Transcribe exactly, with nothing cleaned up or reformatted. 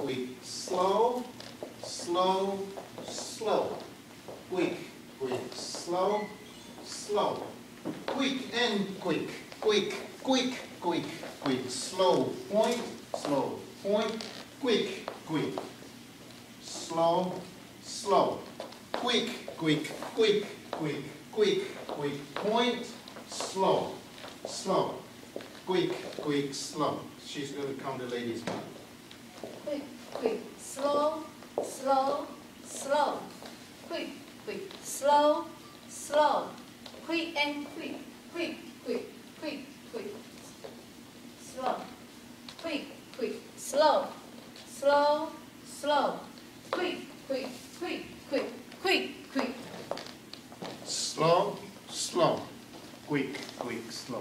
quick, slow, slow, slow. Quick, quick, slow, slow. Quick and quick, quick, quick, quick, quick. Slow, point, slow, point. Quick, quick. Slow, slow. Quick, quick, quick, quick, quick, quick. Point, slow, slow. Quick, quick, slow. She's going to count the ladies back. Quick, quick, slow, slow, slow. Quick, quick, slow, slow. Quick and quick, quick, quick, quick, quick, slow. Quick, quick, slow, slow, slow. Quick, quick, quick, quick, quick, quick. Slow, slow. Quick, quick, slow.